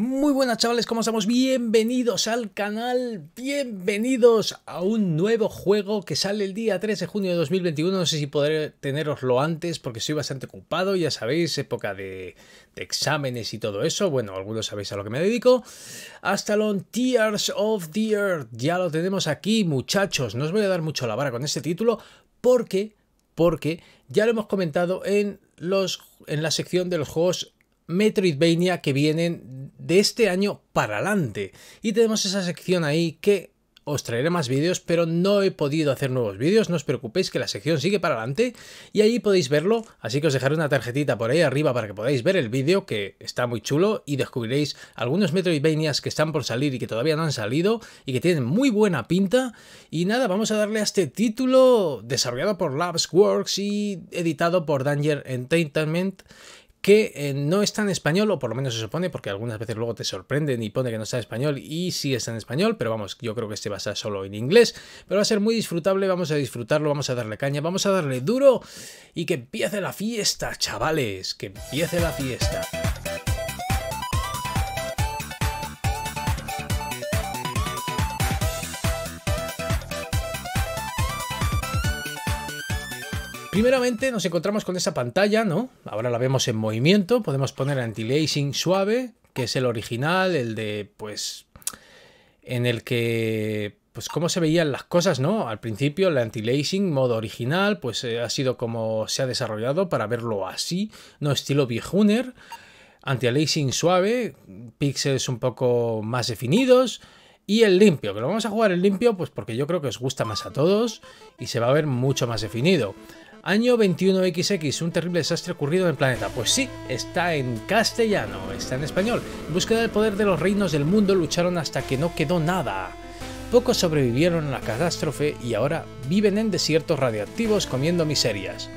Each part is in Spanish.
Muy buenas chavales, ¿cómo estamos? Bienvenidos al canal, bienvenidos a un nuevo juego que sale el día 3 de junio de 2021. No sé si podré teneroslo antes porque estoy bastante ocupado, ya sabéis, época de exámenes y todo eso. Bueno, algunos sabéis a lo que me dedico. Astalon Tears of the Earth, ya lo tenemos aquí, muchachos. No os voy a dar mucho la vara con este título porque ya lo hemos comentado en la sección de los juegos Metroidvania que vienen de este año para adelante, y tenemos esa sección ahí que os traeré más vídeos, pero no he podido hacer nuevos vídeos. No os preocupéis que la sección sigue para adelante y ahí podéis verlo, así que os dejaré una tarjetita por ahí arriba para que podáis ver el vídeo, que está muy chulo, y descubriréis algunos Metroidvanias que están por salir y que todavía no han salido y que tienen muy buena pinta. Y nada, vamos a darle a este título desarrollado por LABS Works y editado por DANGEN Entertainment, que no está en español, o por lo menos se supone, porque algunas veces luego te sorprenden y pone que no está en español y sí está en español, pero vamos, yo creo que este va a estar solo en inglés, pero va a ser muy disfrutable, vamos a disfrutarlo, vamos a darle caña, vamos a darle duro y que empiece la fiesta, chavales, que empiece la fiesta. Primeramente nos encontramos con esa pantalla, ¿no? Ahora la vemos en movimiento, podemos poner anti-aliasing suave, que es el original, el de, pues, en el que, pues, cómo se veían las cosas, ¿no? Al principio el anti-aliasing, modo original, pues ha sido como se ha desarrollado para verlo así, ¿no? Estilo Bihuner, anti-aliasing suave, píxeles un poco más definidos. Y el limpio, que lo vamos a jugar en limpio, pues porque yo creo que os gusta más a todos y se va a ver mucho más definido. Año 21XX, un terrible desastre ocurrido en el planeta. Pues sí, está en castellano, está en español. En búsqueda del poder de los reinos del mundo lucharon hasta que no quedó nada. Pocos sobrevivieron a la catástrofe y ahora viven en desiertos radioactivos comiendo miserias.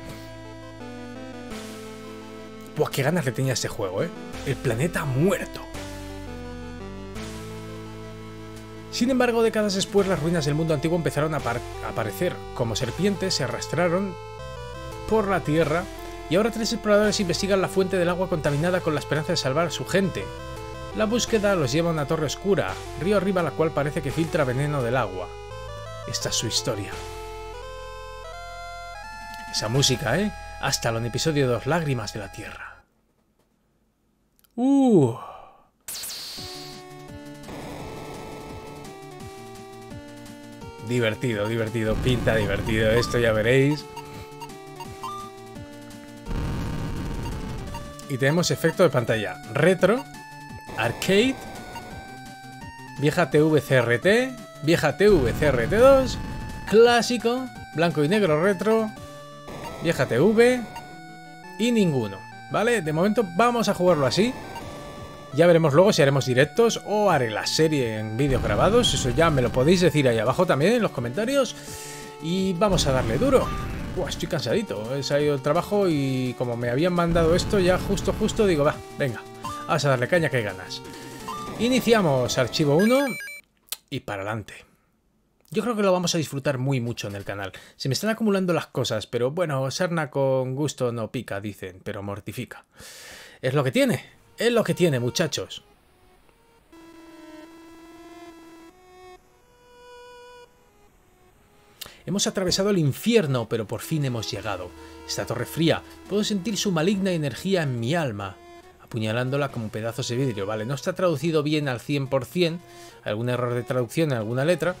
Pues qué ganas le tenía este juego, ¿eh? El planeta muerto. Sin embargo, décadas después, las ruinas del mundo antiguo empezaron a aparecer como serpientes, se arrastraron por la tierra y ahora tres exploradores investigan la fuente del agua contaminada con la esperanza de salvar a su gente. La búsqueda los lleva a una torre oscura, río arriba, la cual parece que filtra veneno del agua. Esta es su historia. Esa música, ¿eh? Hasta el episodio 2, Lágrimas de la Tierra. Divertido, divertido, pinta divertido esto, ya veréis. Y tenemos efecto de pantalla retro, arcade, vieja TV CRT, vieja TV CRT2, clásico, blanco y negro retro, vieja TV y ninguno, ¿vale? De momento vamos a jugarlo así. Ya veremos luego si haremos directos o haré la serie en vídeos grabados. Eso ya me lo podéis decir ahí abajo también en los comentarios. Y vamos a darle duro. Uah, estoy cansadito. He salido del trabajo y como me habían mandado esto ya justo digo, va, venga, vas a darle caña que hay ganas. Iniciamos archivo 1 y para adelante. Yo creo que lo vamos a disfrutar mucho en el canal. Se me están acumulando las cosas, pero bueno, sarna con gusto no pica, dicen, pero mortifica. Es lo que tiene. Es lo que tiene, muchachos. Hemos atravesado el infierno, pero por fin hemos llegado. Esta torre fría, puedo sentir su maligna energía en mi alma, apuñalándola como pedazos de vidrio. Vale, no está traducido bien al 100%, algún error de traducción en alguna letra,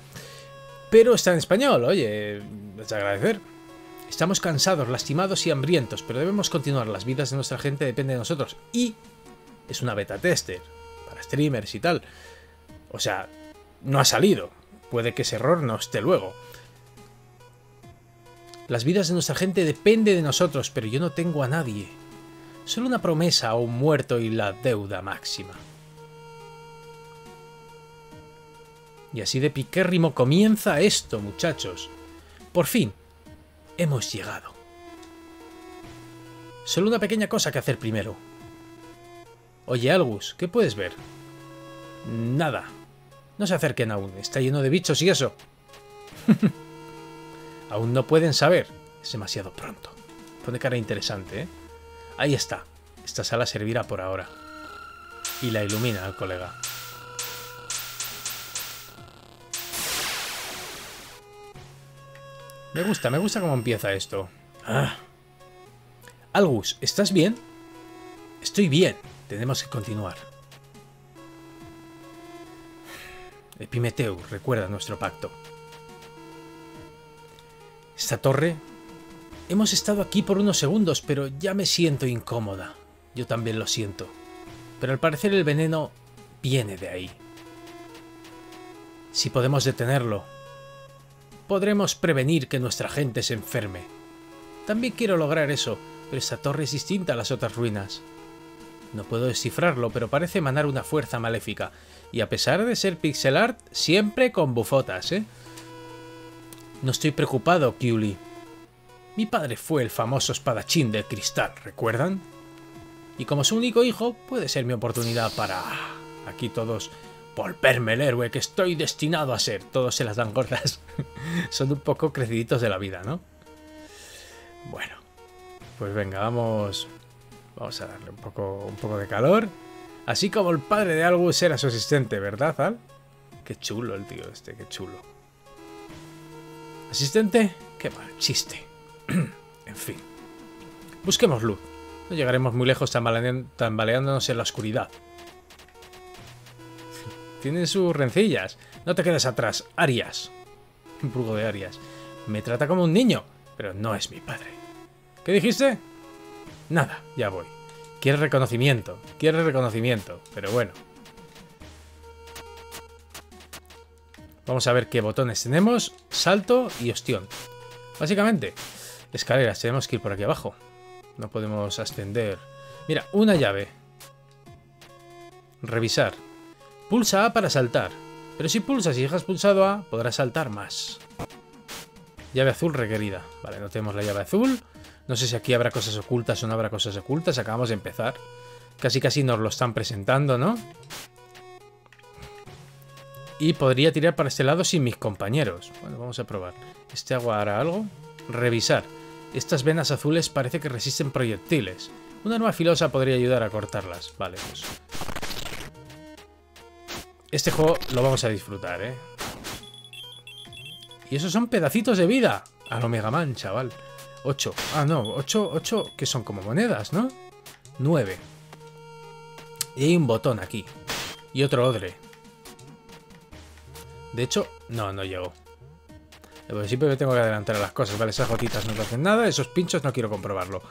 pero está en español, oye, es de agradecer. Estamos cansados, lastimados y hambrientos, pero debemos continuar. Las vidas de nuestra gente dependen de nosotros y... es una beta tester, para streamers y tal. O sea, no ha salido. Puede que ese error no esté luego. Las vidas de nuestra gente dependen de nosotros, pero yo no tengo a nadie. Solo una promesa o un muerto y la deuda máxima. Y así de piquérrimo comienza esto, muchachos. Por fin, hemos llegado. Solo una pequeña cosa que hacer primero. Oye, Algus, ¿qué puedes ver? Nada. No se acerquen aún, está lleno de bichos y eso. Aún no pueden saber. Es demasiado pronto. Pone cara interesante, ¿eh? Ahí está. Esta sala servirá por ahora. y la ilumina al colega. Me gusta cómo empieza esto. Ah. Algus, ¿estás bien? Estoy bien. Tenemos que continuar. Epimetheus, recuerda nuestro pacto. Esta torre... Hemos estado aquí por unos segundos, pero ya me siento incómoda. Yo también lo siento. Pero al parecer el veneno viene de ahí. Si podemos detenerlo, podremos prevenir que nuestra gente se enferme. También quiero lograr eso, pero esta torre es distinta a las otras ruinas. No puedo descifrarlo, pero parece emanar una fuerza maléfica. Y a pesar de ser pixel art, siempre con bufotas, ¿eh? No estoy preocupado, Kyuli. Mi padre fue el famoso espadachín del cristal, ¿recuerdan? Y como su único hijo, puede ser mi oportunidad para... Aquí todos... Volverme el héroe que estoy destinado a ser. Todos se las dan gordas. Son un poco creciditos de la vida, ¿no? Bueno. Pues venga, vamos... Vamos a darle un poco de calor. Así como el padre de Algus era su asistente, ¿verdad, Al? Qué chulo el tío este, qué chulo. ¿Asistente? Qué mal chiste. En fin. Busquemos luz. No llegaremos muy lejos tambaleándonos en la oscuridad. Tienen sus rencillas. No te quedes atrás, Arias. Un brujo de Arias. Me trata como un niño, pero no es mi padre. ¿Qué dijiste? Nada, ya voy. Quiere reconocimiento, pero bueno. Vamos a ver qué botones tenemos. Salto y ostión. Básicamente, escaleras, tenemos que ir por aquí abajo. No podemos ascender. Mira, una llave. Revisar. Pulsa A para saltar. Pero si pulsas y dejas pulsado A, podrás saltar más. Llave azul requerida. Vale, no tenemos la llave azul. No sé si aquí habrá cosas ocultas o no habrá cosas ocultas. Acabamos de empezar. Casi casi nos lo están presentando, ¿no? Y podría tirar para este lado sin mis compañeros. Bueno, vamos a probar. ¿Este agua hará algo? Revisar. Estas venas azules parece que resisten proyectiles. Una arma filosa podría ayudar a cortarlas. Vale, pues... Este juego lo vamos a disfrutar, ¿eh? Y esos son pedacitos de vida. Al Omega Man, chaval. 8. Ah, no. 8, que son como monedas, ¿no? 9. Y hay un botón aquí. Y otro odre. De hecho, no llego. Pero siempre me tengo que adelantar a las cosas, ¿vale? Esas gotitas no te hacen nada. Esos pinchos no quiero comprobarlo.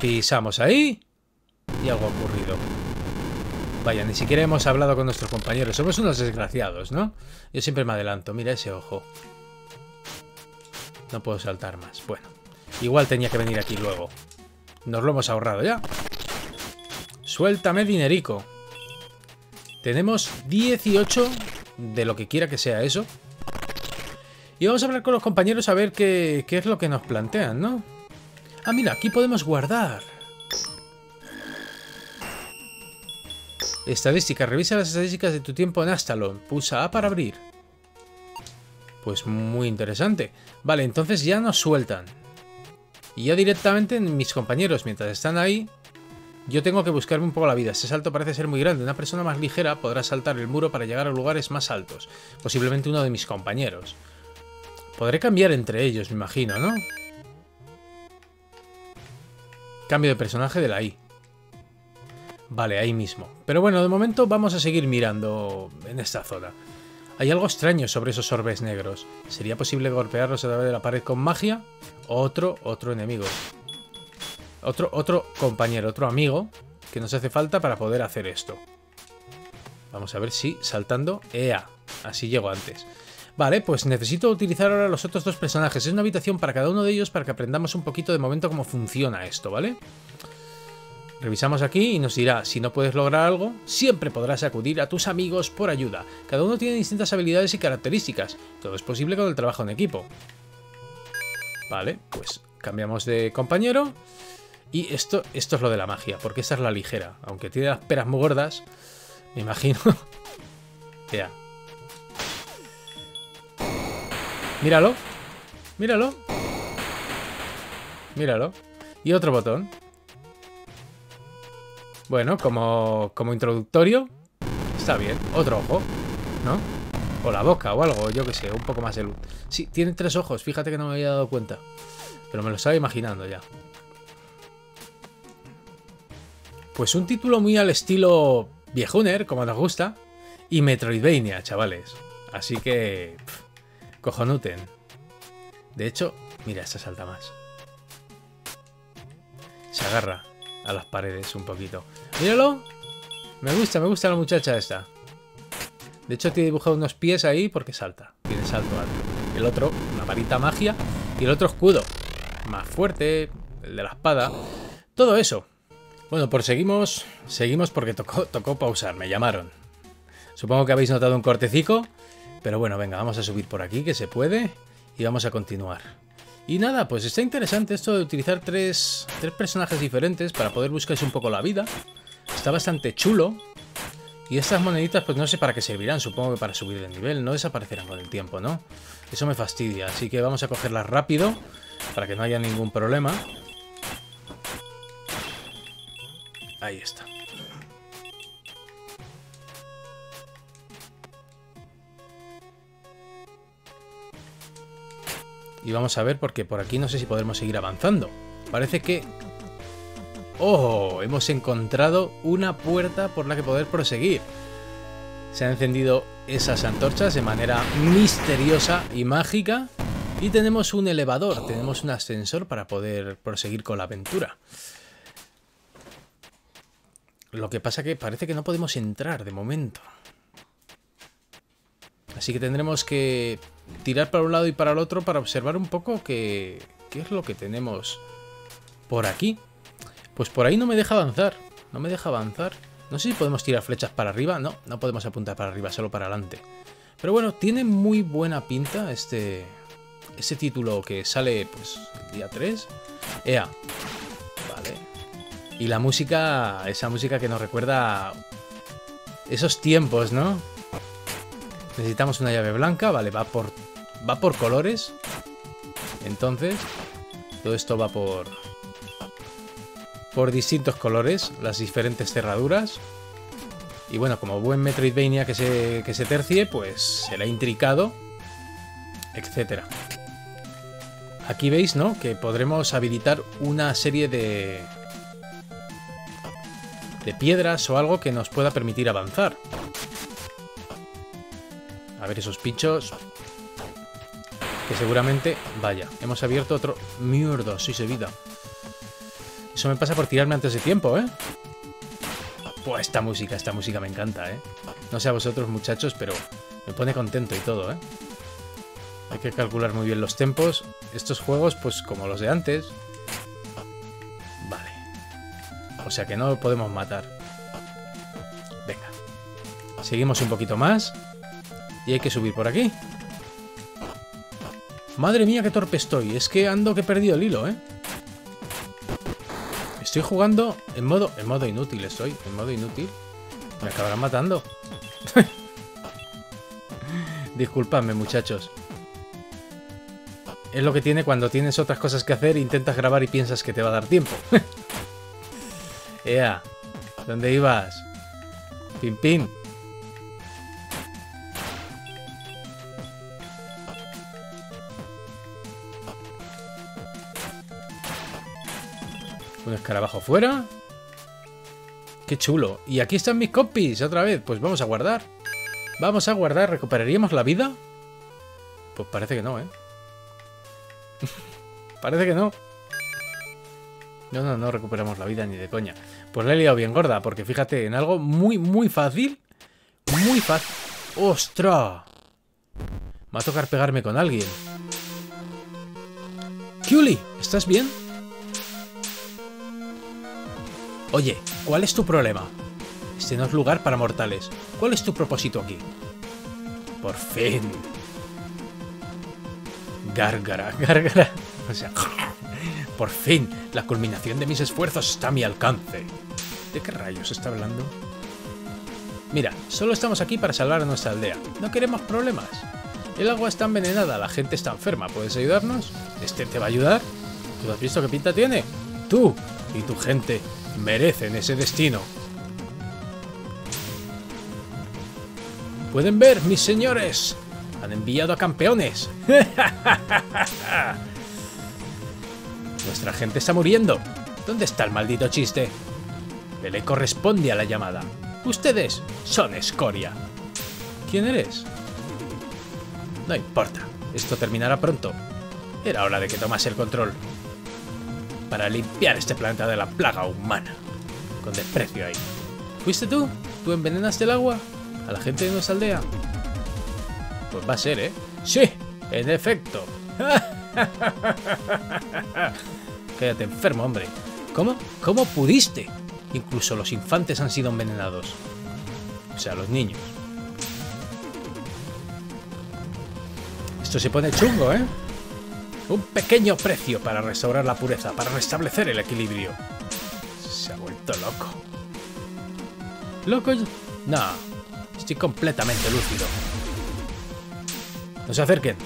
Pisamos ahí. Y algo ha ocurrido. Vaya, ni siquiera hemos hablado con nuestros compañeros. Somos unos desgraciados, ¿no? Yo siempre me adelanto. Mira ese ojo. No puedo saltar más. Bueno. Igual tenía que venir aquí luego. Nos lo hemos ahorrado ya. Suéltame, dinerico. Tenemos 18 de lo que quiera que sea eso. Y vamos a hablar con los compañeros a ver qué es lo que nos plantean, ¿no? Ah, mira, aquí podemos guardar. Estadísticas. Revisa las estadísticas de tu tiempo en Astalon. Pulsa A para abrir. Pues muy interesante. Vale, entonces ya nos sueltan. Y ya directamente mis compañeros, mientras están ahí, yo tengo que buscarme un poco la vida. Este salto parece ser muy grande. Una persona más ligera podrá saltar el muro para llegar a lugares más altos. Posiblemente uno de mis compañeros. Podré cambiar entre ellos, me imagino, ¿no? Cambio de personaje de la I. Vale, ahí mismo. Pero bueno, de momento vamos a seguir mirando en esta zona. Hay algo extraño sobre esos orbes negros. ¿Sería posible golpearlos a través de la pared con magia? Otro enemigo. Otro compañero, otro amigo que nos hace falta para poder hacer esto. Vamos a ver si saltando... ¡Ea! Así llego antes. Vale, pues necesito utilizar ahora los otros dos personajes. Es una habitación para cada uno de ellos para que aprendamos un poquito de momento cómo funciona esto, ¿vale? Revisamos aquí y nos dirá, si no puedes lograr algo, siempre podrás acudir a tus amigos por ayuda. Cada uno tiene distintas habilidades y características. Todo es posible con el trabajo en equipo. Vale, pues cambiamos de compañero. Y esto es lo de la magia, porque esta es la ligera. Aunque tiene las peras muy gordas, me imagino. Ya. Míralo. Míralo. Míralo. Y otro botón. Bueno, como introductorio, está bien. Otro ojo, ¿no? O la boca o algo, yo que sé, un poco más de luz. Sí, tiene tres ojos, fíjate que no me había dado cuenta. Pero me lo estaba imaginando ya. Pues un título muy al estilo Bihuner, como nos gusta, y Metroidvania, chavales. Así que... cojonuten. De hecho, mira, esta salta más. Se agarra a las paredes un poquito. ¡Míralo! Me gusta la muchacha esta. De hecho, te he dibujado unos pies ahí porque salta. Tiene salto alto. El otro, una varita magia. Y el otro escudo. Más fuerte, el de la espada. Todo eso. Bueno, pues seguimos porque tocó pausar, me llamaron. Supongo que habéis notado un cortecico, pero bueno, venga, vamos a subir por aquí, que se puede, y vamos a continuar. Y nada, pues está interesante esto de utilizar tres personajes diferentes para poder buscarse un poco la vida. Está bastante chulo. Y estas moneditas, pues no sé para qué servirán, supongo que para subir de nivel, no desaparecerán con el tiempo, ¿no? Eso me fastidia, así que vamos a cogerlas rápido, para que no haya ningún problema. Ahí está. Y vamos a ver, porque por aquí no sé si podremos seguir avanzando. Parece que... ¡oh! Hemos encontrado una puerta por la que poder proseguir. Se han encendido esas antorchas de manera misteriosa y mágica. Y tenemos un elevador, tenemos un ascensor para poder proseguir con la aventura. Lo que pasa que parece que no podemos entrar de momento. Así que tendremos que tirar para un lado y para el otro para observar un poco qué es lo que tenemos por aquí. Pues por ahí no me deja avanzar. No me deja avanzar. No sé si podemos tirar flechas para arriba. No, no podemos apuntar para arriba, solo para adelante. Pero bueno, tiene muy buena pinta este título que sale pues el día 3. Ea. Y la música, esa música que nos recuerda esos tiempos, ¿no? Necesitamos una llave blanca, vale, va por colores. Entonces, todo esto va por distintos colores, las diferentes cerraduras. Y bueno, como buen Metroidvania que se tercie, pues será intricado, etcétera. Aquí veis, ¿no? Que podremos habilitar una serie de piedras o algo que nos pueda permitir avanzar. A ver esos pinchos. Que seguramente... vaya, hemos abierto otro... mierda, sí se vida. Eso me pasa por tirarme antes de tiempo, ¿eh? Pues esta música me encanta, ¿eh? No sé a vosotros, muchachos, pero me pone contento y todo, ¿eh? Hay que calcular muy bien los tempos. Estos juegos, pues como los de antes... o sea que no lo podemos matar. Venga. Seguimos un poquito más. Y hay que subir por aquí. Madre mía, qué torpe estoy. Es que ando que he perdido el hilo, ¿eh? Estoy jugando en modo inútil estoy. En modo inútil. Me acabarán matando. Disculpadme, muchachos. Es lo que tiene cuando tienes otras cosas que hacer, intentas grabar y piensas que te va a dar tiempo. Ea, ¿dónde ibas? Pim, pim. Un escarabajo fuera. Qué chulo. Y aquí están mis compis, otra vez. Pues vamos a guardar. Vamos a guardar. ¿Recuperaríamos la vida? Pues parece que no, ¿eh? Parece que no. No recuperamos la vida ni de coña. Pues la he liado bien gorda, porque fíjate, en algo muy, muy fácil. Muy fácil. ¡Ostras! Me va a tocar pegarme con alguien. Kyuli, ¿estás bien? Oye, ¿cuál es tu problema? Este no es lugar para mortales. ¿Cuál es tu propósito aquí? Por fin. Gárgara. O sea... por fin, la culminación de mis esfuerzos está a mi alcance. ¿De qué rayos está hablando? Mira, solo estamos aquí para salvar a nuestra aldea. No queremos problemas. El agua está envenenada, la gente está enferma. ¿Puedes ayudarnos? Este te va a ayudar. ¿Tú has visto qué pinta tiene? Tú y tu gente merecen ese destino. Pueden ver, mis señores, han enviado a campeones. Nuestra gente está muriendo. ¿Dónde está el maldito chiste? Pele corresponde a la llamada. Ustedes son escoria. ¿Quién eres? No importa, esto terminará pronto. Era hora de que tomase el control para limpiar este planeta de la plaga humana. Con desprecio ahí. ¿Fuiste tú? ¿Tú envenenaste el agua? ¿A la gente de nuestra aldea? Pues va a ser, ¿eh? ¡Sí! ¡En efecto! Quédate enfermo, hombre. ¿Cómo? ¿Cómo pudiste? Incluso los infantes han sido envenenados. O sea, los niños. Esto se pone chungo, ¿eh? Un pequeño precio para restaurar la pureza, para restablecer el equilibrio. Se ha vuelto loco. ¿Loco? No, estoy completamente lúcido. No se acerquen.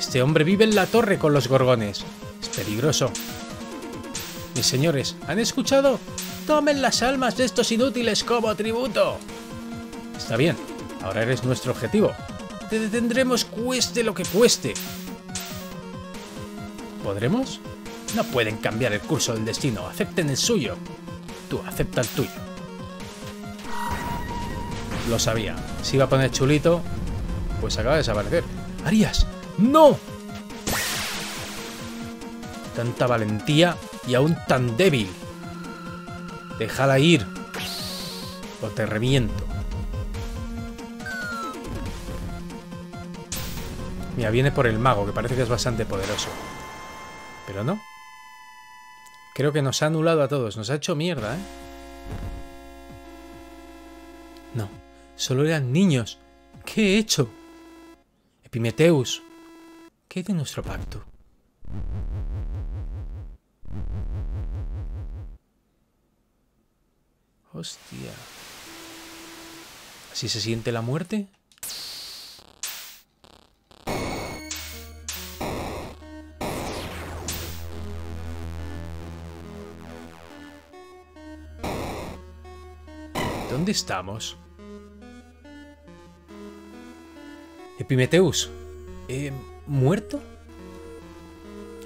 Este hombre vive en la torre con los gorgones. Es peligroso. Mis señores, ¿han escuchado? Tomen las almas de estos inútiles como tributo. Está bien, ahora eres nuestro objetivo. Te detendremos cueste lo que cueste. ¿Podremos? No pueden cambiar el curso del destino. Acepten el suyo. Tú, acepta el tuyo. Lo sabía. Se iba a poner chulito. Pues acaba de desaparecer. ¡Arias! ¡No! Tanta valentía y aún tan débil. Déjala ir. O te reviento. Mira, viene por el mago, que parece que es bastante poderoso. Pero no. Creo que nos ha anulado a todos. Nos ha hecho mierda, ¿eh? No. Solo eran niños. ¿Qué he hecho? Epimetheus. ¿Qué hay de nuestro pacto? Hostia. ¿Así se siente la muerte? ¿Dónde estamos? Epimetheus, ¿muerto?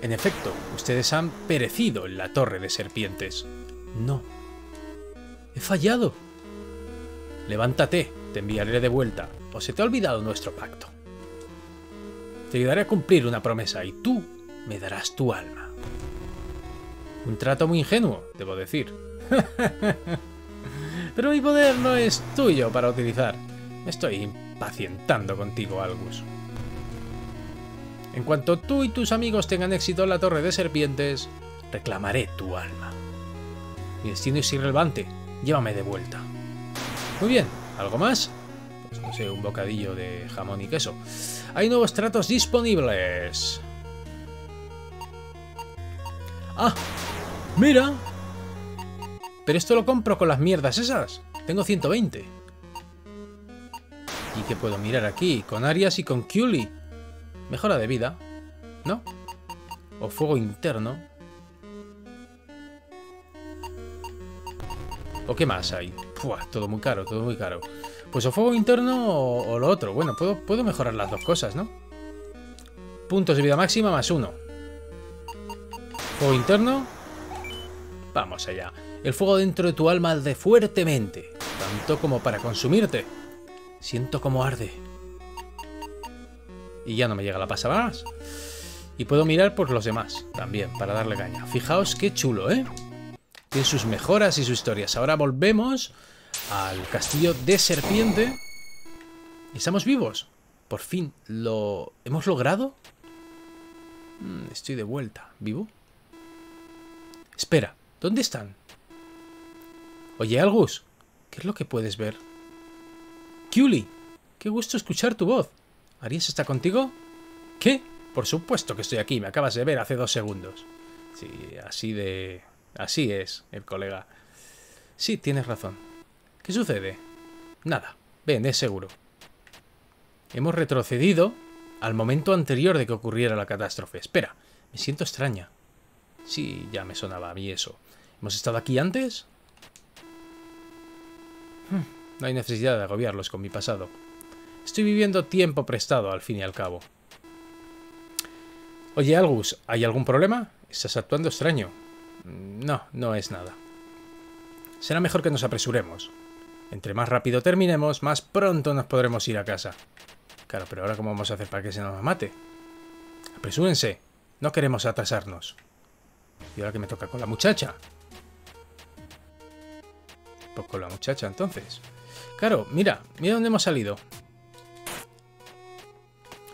En efecto, ustedes han perecido en la torre de serpientes. No. He fallado. Levántate, te enviaré de vuelta, o se te ha olvidado nuestro pacto. Te ayudaré a cumplir una promesa y tú me darás tu alma. Un trato muy ingenuo, debo decir. Pero mi poder no es tuyo para utilizar. Me estoy impacientando contigo, Algus. En cuanto tú y tus amigos tengan éxito en la torre de serpientes, reclamaré tu alma. Mi destino es irrelevante. Llévame de vuelta. Muy bien, ¿algo más? Pues no sé, un bocadillo de jamón y queso. Hay nuevos tratos disponibles. ¡Ah! ¡Mira! Pero esto lo compro con las mierdas esas. Tengo 120. ¿Y qué puedo mirar aquí? Con Arias y con Kyuli. Mejora de vida, ¿no? O fuego interno. ¿O qué más hay? Pua, todo muy caro, todo muy caro. Pues o fuego interno o lo otro. Bueno, puedo mejorar las dos cosas, ¿no? Puntos de vida máxima +1. Fuego interno. Vamos allá. El fuego dentro de tu alma arde fuertemente, tanto como para consumirte. Siento como arde. Y ya no me llega la pasada más. Y puedo mirar por los demás también, para darle caña. Fijaos qué chulo, ¿eh? Tiene sus mejoras y sus historias. Ahora volvemos al castillo de serpiente. Y estamos vivos. Por fin, ¿lo hemos logrado? Estoy de vuelta. ¿Vivo? Espera, ¿dónde están? Oye, Algus, ¿qué es lo que puedes ver? Kyuli, qué gusto escuchar tu voz. ¿Arias está contigo? ¿Qué? Por supuesto que estoy aquí, me acabas de ver hace 2 segundos. Sí, así es, el colega. Sí, tienes razón. ¿Qué sucede? Nada, ven, es seguro. Hemos retrocedido al momento anterior de que ocurriera la catástrofe. Espera, me siento extraña. Sí, ya me sonaba a mí eso. ¿Hemos estado aquí antes? No hay necesidad de agobiarlos con mi pasado. Estoy viviendo tiempo prestado, al fin y al cabo. Oye, Algus, ¿hay algún problema? Estás actuando extraño. No, no es nada. Será mejor que nos apresuremos. Entre más rápido terminemos, más pronto nos podremos ir a casa. Claro, pero ahora ¿cómo vamos a hacer para que se nos mate? Apresúrense. No queremos atrasarnos. ¿Y ahora qué me toca con la muchacha? Pues con la muchacha, entonces. Claro, mira. Mira dónde hemos salido.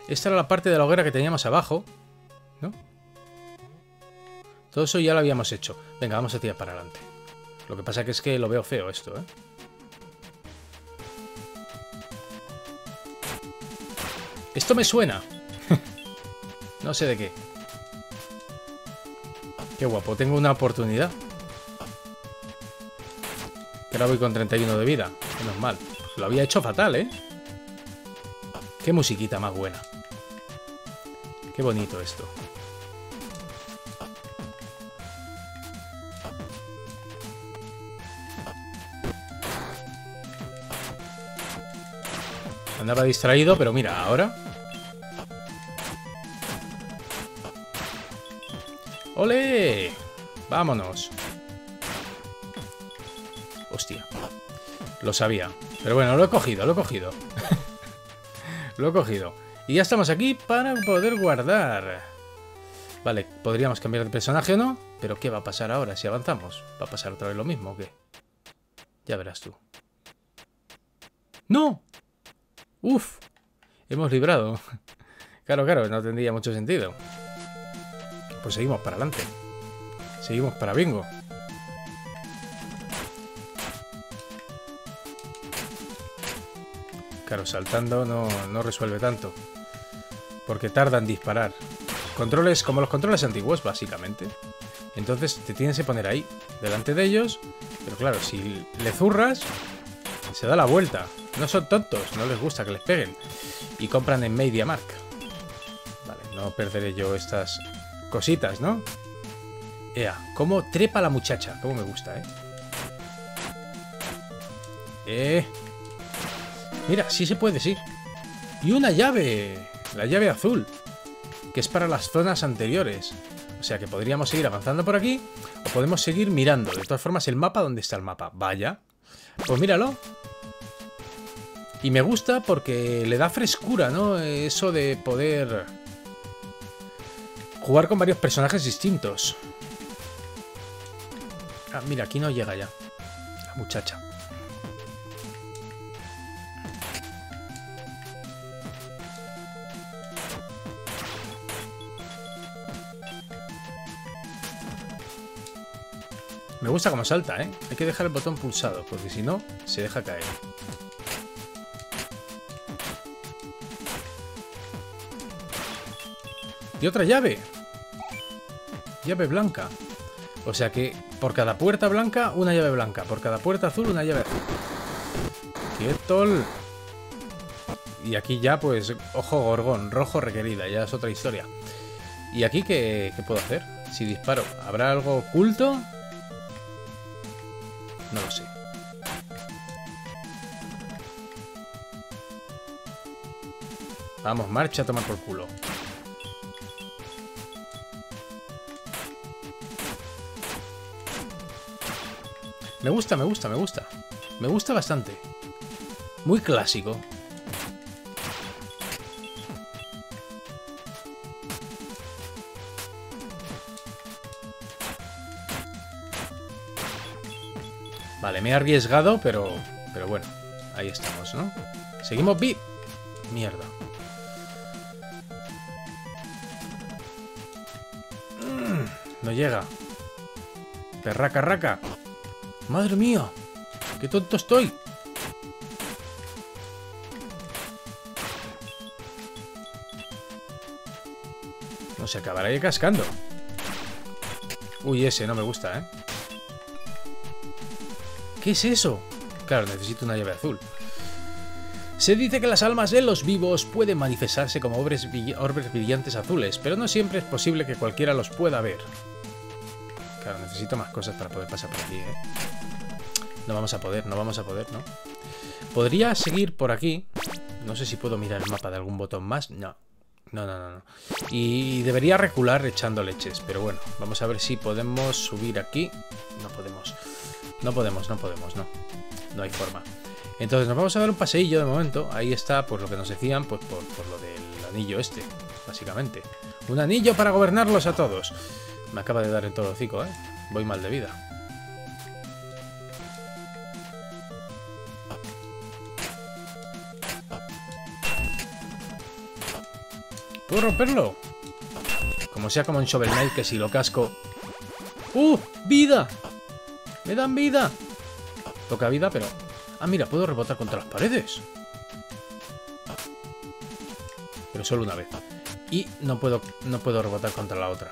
Esta era la parte de la hoguera que teníamos abajo, ¿no? Todo eso ya lo habíamos hecho. Venga, vamos a tirar para adelante. Lo que pasa es que lo veo feo esto, ¿eh? Esto me suena. No sé de qué. Qué guapo, tengo una oportunidad. Que ahora voy con 31 de vida. Menos mal. Lo había hecho fatal, ¿eh? Qué musiquita más buena. Qué bonito esto. Andaba distraído, pero mira, ahora... ¡Ole! ¡Vámonos! Hostia. Lo sabía. Pero bueno, lo he cogido, lo he cogido. Lo he cogido. Y ya estamos aquí para poder guardar. Vale, podríamos cambiar de personaje o no. Pero ¿qué va a pasar ahora si avanzamos? ¿Va a pasar otra vez lo mismo o qué? Ya verás tú. ¡No! ¡Uf! Hemos librado. Claro, claro, no tendría mucho sentido. Pues seguimos para adelante. Seguimos para bingo. Claro, saltando no resuelve tanto. Porque tarda en disparar. Controles como los controles antiguos, básicamente. Entonces te tienes que poner ahí, delante de ellos. Pero claro, si le zurras, se da la vuelta. No son tontos, no les gusta que les peguen. Y compran en MediaMarkt. Vale, no perderé yo estas cositas, ¿no? Ea, cómo trepa la muchacha. Cómo me gusta, ¿eh? Mira, sí se puede, sí. Y una llave. La llave azul. Que es para las zonas anteriores. O sea que podríamos seguir avanzando por aquí. O podemos seguir mirando. De todas formas, el mapa, ¿dónde está el mapa? Vaya. Pues míralo. Y me gusta porque le da frescura, ¿no? Eso de poder jugar con varios personajes distintos. Ah, mira, aquí no llega ya. La muchacha. Me gusta cómo salta, ¿eh? Hay que dejar el botón pulsado, porque si no, se deja caer. Y otra llave. Llave blanca. O sea que por cada puerta blanca, una llave blanca. Por cada puerta azul, una llave azul. ¡Quieto! Y aquí ya, pues, ojo gorgón. Rojo requerida, ya es otra historia. ¿Y aquí qué puedo hacer? Si disparo, ¿habrá algo oculto? No lo sé. Vamos, marcha a tomar por culo. Me gusta, me gusta, me gusta. Me gusta bastante. Muy clásico. Vale, me he arriesgado, pero bueno, ahí estamos, ¿no? Seguimos VIP. Mierda. No llega. Perraca, raca. Madre mía, qué tonto estoy. No se acabará ahí cascando. Uy, ese no me gusta, ¿eh? ¿Qué es eso? Claro, necesito una llave azul. Se dice que las almas de los vivos pueden manifestarse como orbes brillantes azules, pero no siempre es posible que cualquiera los pueda ver. Claro, necesito más cosas para poder pasar por aquí, ¿eh? No vamos a poder, ¿no? Podría seguir por aquí, No sé si puedo mirar el mapa de algún botón más. No. No. Y debería recular echando leches, pero bueno, vamos a ver si podemos subir aquí. No podemos. No hay forma. Entonces nos vamos a dar un paseillo de momento. Ahí está, pues lo que nos decían, pues por lo del anillo este, básicamente. Un anillo para gobernarlos a todos. Me acaba de dar en todo el hocico, ¿eh? Voy mal de vida. ¿Puedo romperlo? Como sea como en Shovel Knight, que si lo casco... ¡Uh! ¡Vida! ¡Me dan vida! Toca vida, pero... Ah, mira, puedo rebotar contra las paredes. Pero solo una vez. Y no puedo rebotar contra la otra.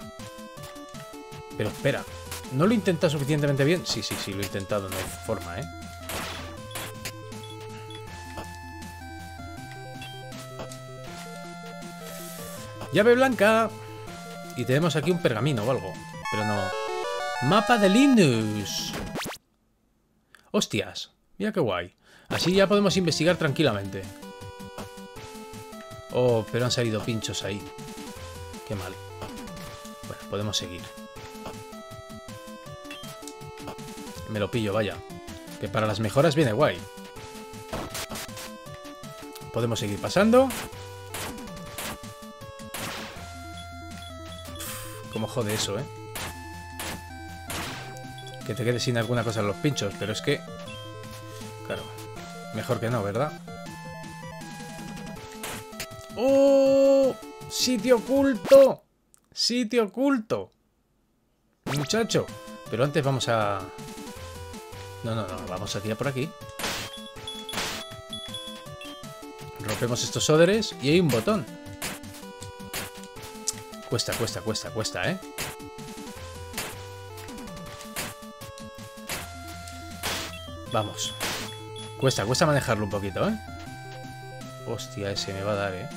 Pero espera. ¿No lo he intentado suficientemente bien? Sí, lo he intentado. No hay forma, ¿eh? ¡Llave blanca! Y tenemos aquí un pergamino o algo. Pero no... ¡Mapa de Linus! ¡Hostias! Mira qué guay. Así ya podemos investigar tranquilamente. Oh, pero han salido pinchos ahí. Qué mal. Bueno, podemos seguir. Me lo pillo, vaya. Que para las mejoras viene guay. Podemos seguir pasando... Como jode eso, ¿eh? Que te quedes sin alguna cosa en los pinchos, pero es que... Claro, mejor que no, ¿verdad? ¡Oh! ¡Sitio oculto! ¡Sitio oculto! Muchacho, pero antes vamos a... No, vamos a tirar por aquí. Rompemos estos sóderes y hay un botón. Cuesta, ¿eh? Vamos. Cuesta manejarlo un poquito, ¿eh? Hostia, ese me va a dar, ¿eh?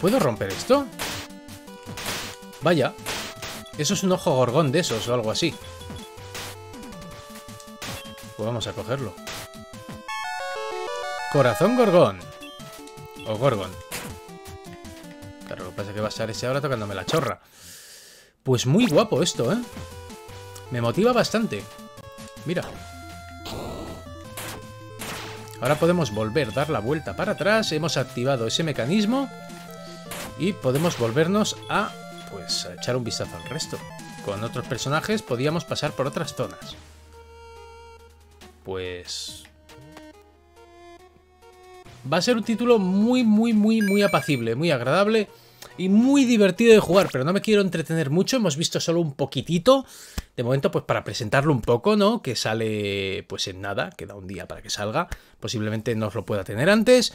¿Puedo romper esto? Vaya. Eso es un ojo gorgón de esos o algo así. Pues vamos a cogerlo. Corazón gorgón. O gorgón. Claro, lo que pasa es que va a estar ese ahora tocándome la chorra. Pues muy guapo esto, ¿eh? Me motiva bastante. Mira. Ahora podemos volver, dar la vuelta para atrás. Hemos activado ese mecanismo. Y podemos volvernos a... Pues a echar un vistazo al resto. Con otros personajes podíamos pasar por otras zonas. Pues... Va a ser un título muy apacible, muy agradable y muy divertido de jugar, pero no me quiero entretener mucho. Hemos visto solo un poquitito, de momento pues para presentarlo un poco, ¿no? Que sale pues en nada, queda un día para que salga, posiblemente no os lo pueda tener antes.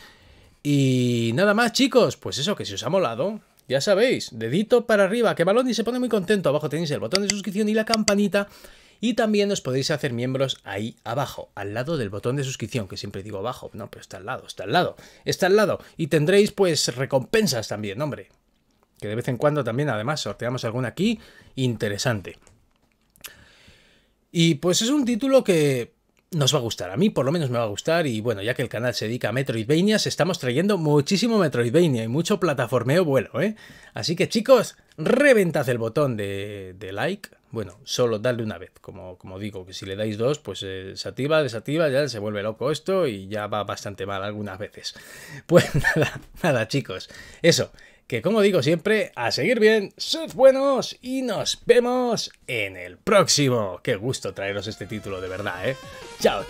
Y nada más, chicos, pues eso, que si os ha molado... Ya sabéis, dedito para arriba, que Baloni se pone muy contento. Abajo tenéis el botón de suscripción y la campanita. Y también os podéis hacer miembros ahí abajo, al lado del botón de suscripción, que siempre digo abajo. No, pero está al lado. Y tendréis pues recompensas también, hombre. Que de vez en cuando también, además, sorteamos alguna aquí interesante. Y pues es un título que... Nos va a gustar, a mí por lo menos me va a gustar. Y bueno, ya que el canal se dedica a Metroidvanias, estamos trayendo muchísimo Metroidvania y mucho plataformeo bueno, ¿eh? Así que chicos, reventad el botón de like. Bueno, solo dadle una vez, como digo, que si le dais dos, pues se activa, desactiva, ya se vuelve loco esto y ya va bastante mal algunas veces. Pues nada chicos, eso, que como digo siempre, a seguir bien, sed buenos y nos vemos en el próximo. Qué gusto traeros este título, de verdad, ¿eh? Chao.